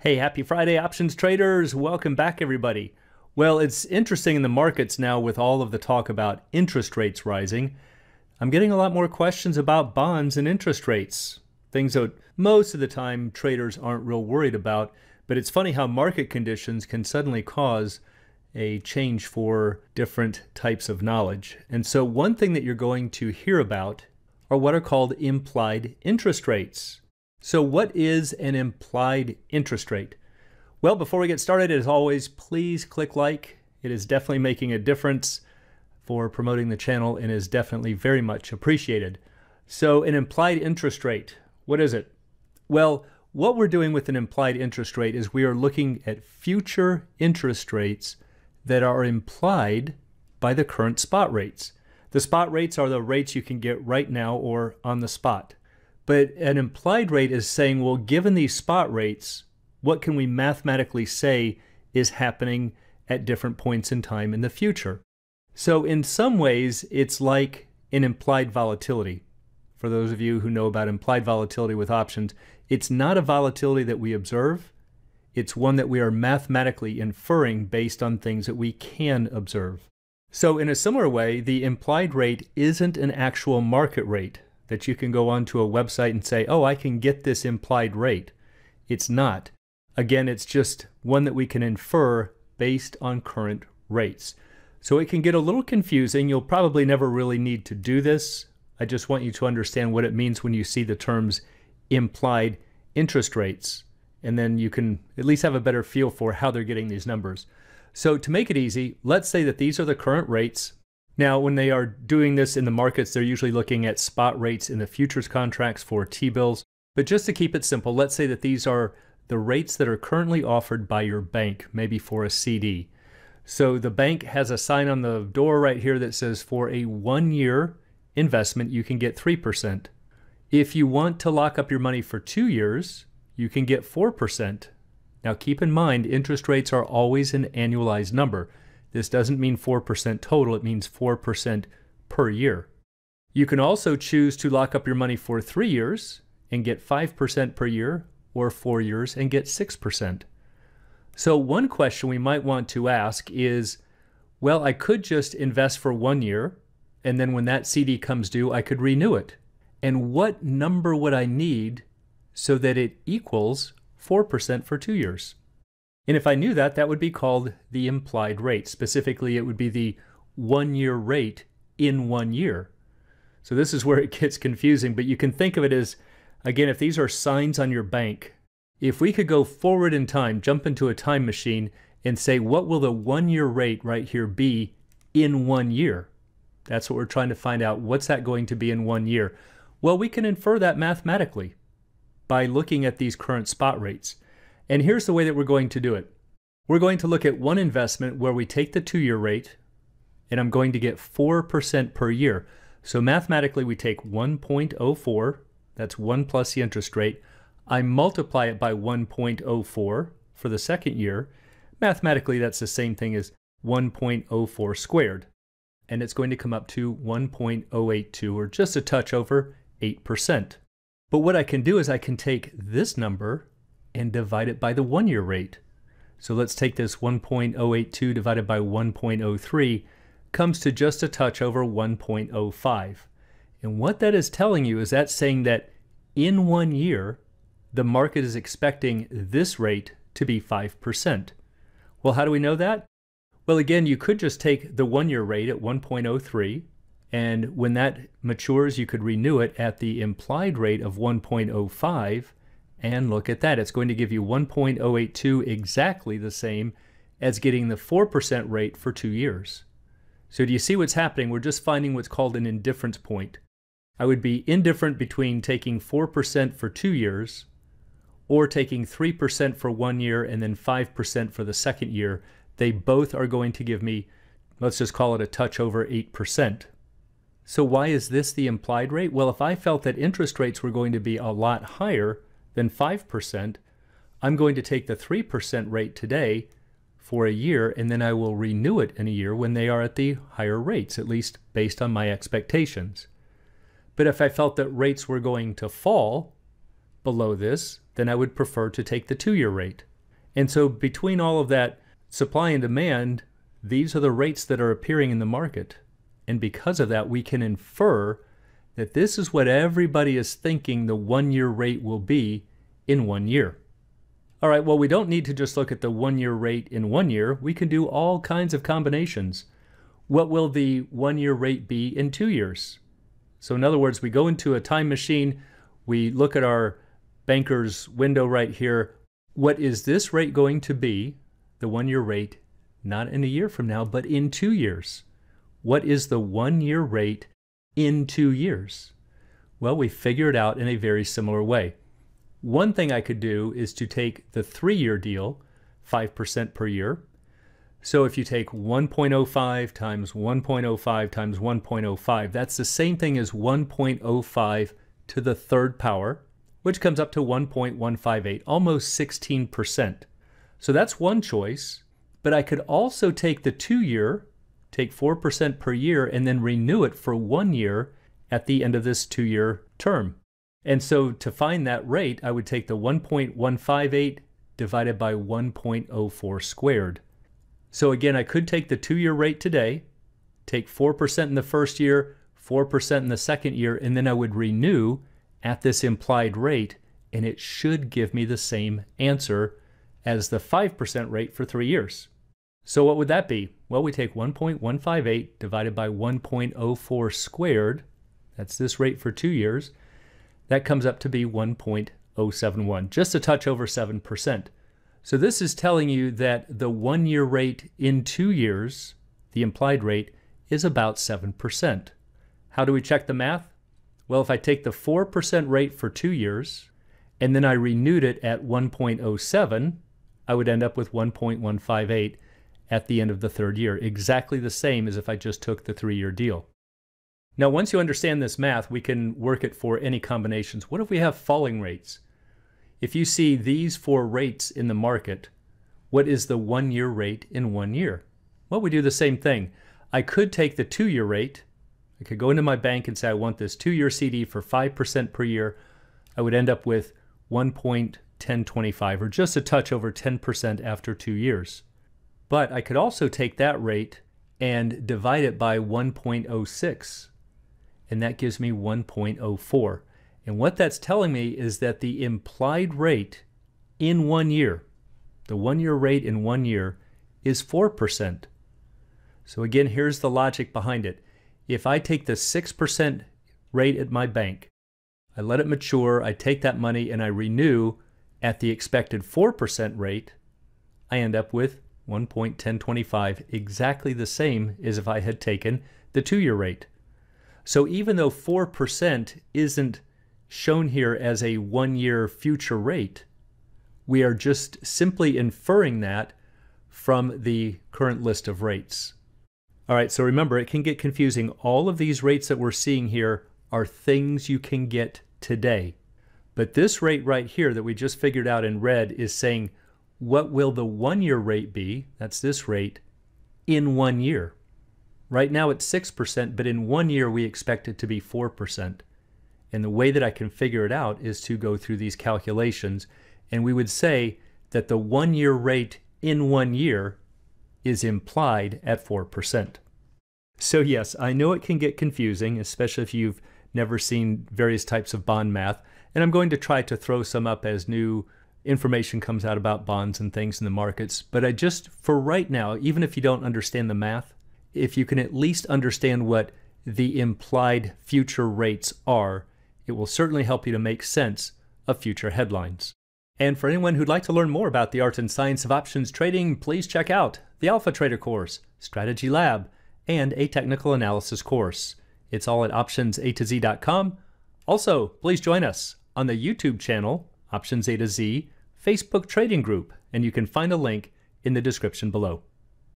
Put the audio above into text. Hey, happy Friday, options traders. Welcome back, everybody. Well, it's interesting in the markets now with all of the talk about interest rates rising. I'm getting a lot more questions about bonds and interest rates, things that most of the time traders aren't real worried about. But it's funny how market conditions can suddenly cause a change for different types of knowledge. And so one thing that you're going to hear about are what are called implied interest rates. So what is an implied interest rate? Well, before we get started, as always, please click like. It is definitely making a difference for promoting the channel and is definitely very much appreciated. So an implied interest rate, what is it? Well, what we're doing with an implied interest rate is we are looking at future interest rates that are implied by the current spot rates. The spot rates are the rates you can get right now or on the spot. But an implied rate is saying, well, given these spot rates, what can we mathematically say is happening at different points in time in the future? So in some ways, it's like an implied volatility. For those of you who know about implied volatility with options, it's not a volatility that we observe. It's one that we are mathematically inferring based on things that we can observe. So in a similar way, the implied rate isn't an actual market rate that you can go onto a website and say, oh, I can get this implied rate. It's not. Again, it's just one that we can infer based on current rates. So it can get a little confusing. You'll probably never really need to do this. I just want you to understand what it means when you see the terms implied interest rates, and then you can at least have a better feel for how they're getting these numbers. So to make it easy, let's say that these are the current rates. Now, when they are doing this in the markets, they're usually looking at spot rates in the futures contracts for T-bills. But just to keep it simple, let's say that these are the rates that are currently offered by your bank, maybe for a CD. So the bank has a sign on the door right here that says for a one-year investment, you can get 3%. If you want to lock up your money for 2 years, you can get 4%. Now, keep in mind, interest rates are always an annualized number. This doesn't mean 4% total, it means 4% per year. You can also choose to lock up your money for 3 years and get 5% per year, or 4 years and get 6%. So one question we might want to ask is, well, I could just invest for 1 year, and then when that CD comes due, I could renew it. And what number would I need so that it equals 4% for 2 years? And if I knew that, that would be called the implied rate. Specifically, it would be the one-year rate in 1 year. So this is where it gets confusing, but you can think of it as, again, if these are signs on your bank, if we could go forward in time, jump into a time machine and say, what will the one-year rate right here be in 1 year? That's what we're trying to find out. What's that going to be in 1 year? Well, we can infer that mathematically by looking at these current spot rates. And here's the way that we're going to do it. We're going to look at one investment where we take the two-year rate, and I'm going to get 4% per year. So mathematically, we take 1.04, that's 1 plus the interest rate. I multiply it by 1.04 for the second year. Mathematically, that's the same thing as 1.04 squared. And it's going to come up to 1.082, or just a touch over 8%. But what I can do is I can take this number and divide it by the one-year rate. So let's take this 1.082 divided by 1.03 comes to just a touch over 1.05. And what that is telling you is that's saying that in 1 year, the market is expecting this rate to be 5%. Well, how do we know that? Well, again, you could just take the one-year rate at 1.03, and when that matures, you could renew it at the implied rate of 1.05, and look at that. It's going to give you 1.082, exactly the same as getting the 4% rate for 2 years. So do you see what's happening? We're just finding what's called an indifference point. I would be indifferent between taking 4% for 2 years or taking 3% for 1 year and then 5% for the second year. They both are going to give me, let's just call it a touch over 8%. So why is this the implied rate? Well, if I felt that interest rates were going to be a lot higher than 5%, I'm going to take the 3% rate today for a year, and then I will renew it in a year when they are at the higher rates, at least based on my expectations. But if I felt that rates were going to fall below this, then I would prefer to take the 2-year rate. And so between all of that supply and demand, these are the rates that are appearing in the market. And because of that, we can infer that this is what everybody is thinking the 1-year rate will be in 1 year. All right, well, we don't need to just look at the 1-year rate in 1 year. We can do all kinds of combinations. What will the 1-year rate be in 2 years? So in other words, we go into a time machine, we look at our banker's window right here. What is this rate going to be, the 1-year rate, not in a year from now, but in 2 years? What is the 1-year rate in 2 years? Well, we figure it out in a very similar way. One thing I could do is to take the 3-year deal, 5% per year. So if you take 1.05 times 1.05 times 1.05, that's the same thing as 1.05 to the third power, which comes up to 1.158, almost 16%. So that's one choice, but I could also take the 2-year, take 4% per year, and then renew it for 1 year at the end of this 2-year term. And so to find that rate, I would take the 1.158 divided by 1.04 squared. So again, I could take the 2-year rate today, take 4% in the first year, 4% in the second year, and then I would renew at this implied rate, and it should give me the same answer as the 5% rate for 3 years. So what would that be? Well, we take 1.158 divided by 1.04 squared. That's this rate for 2 years. That comes up to be 1.071, just a touch over 7%. So this is telling you that the 1-year rate in 2 years, the implied rate, is about 7%. How do we check the math? Well, if I take the 4% rate for 2 years, and then I renewed it at 1.07, I would end up with 1.158 at the end of the third year, exactly the same as if I just took the 3-year deal. Now, once you understand this math, we can work it for any combinations. What if we have falling rates? If you see these 4 rates in the market, what is the 1-year rate in 1 year? Well, we do the same thing. I could take the 2-year rate. I could go into my bank and say I want this 2-year CD for 5% per year. I would end up with 1.1025, or just a touch over 10% after 2 years. But I could also take that rate and divide it by 1.06, and that gives me 1.04. And what that's telling me is that the implied rate in 1 year, the 1-year rate in 1 year, is 4%. So again, here's the logic behind it. If I take the 6% rate at my bank, I let it mature, I take that money and I renew at the expected 4% rate, I end up with 1.1025, exactly the same as if I had taken the 2-year rate. So even though 4% isn't shown here as a 1-year future rate, we are just simply inferring that from the current list of rates. All right, so remember, it can get confusing. All of these rates that we're seeing here are things you can get today. But this rate right here that we just figured out in red is saying, what will the 1-year rate be? That's this rate in 1 year. Right now it's 6%, but in 1 year we expect it to be 4%. And the way that I can figure it out is to go through these calculations, and we would say that the 1-year rate in 1 year is implied at 4%. So yes, I know it can get confusing, especially if you've never seen various types of bond math, and I'm going to try to throw some up as new information comes out about bonds and things in the markets, but I just, for right now, even if you don't understand the math, if you can at least understand what the implied future rates are, it will certainly help you to make sense of future headlines. And for anyone who'd like to learn more about the art and science of options trading, please check out the Alpha Trader course, Strategy Lab, and a technical analysis course. It's all at optionsatoz.com. Also, please join us on the YouTube channel, Options A to Z, Facebook Trading Group, and you can find a link in the description below.